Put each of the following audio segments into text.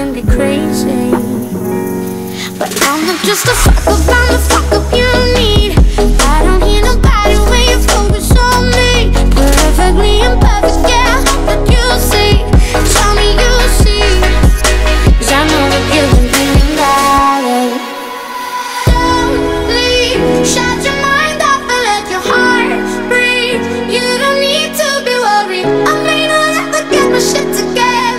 can be crazy, but I'm just a fuck up, I'm the fuck up you need. I don't hear nobody when you focus on me. Perfectly imperfect, yeah, I hope that you see. Tell me you see, cause I know that you've been thinking about it. Don't leave, shut your mind off and let your heart breathe. You don't need to be worried, I may not have to get my shit together.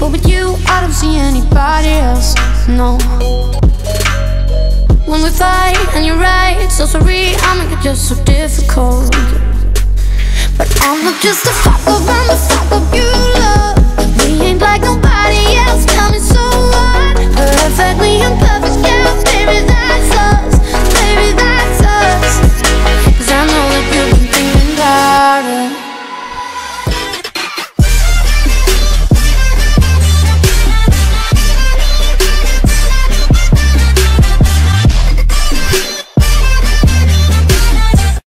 But with you, I don't see anybody else, no. When we fight and you're right, so sorry, I make it just so difficult. But I'm not just a fuck up, I'm the fuck up you love. We ain't like nobody else, tell me so what? Perfectly imperfect, yeah, baby, that's all.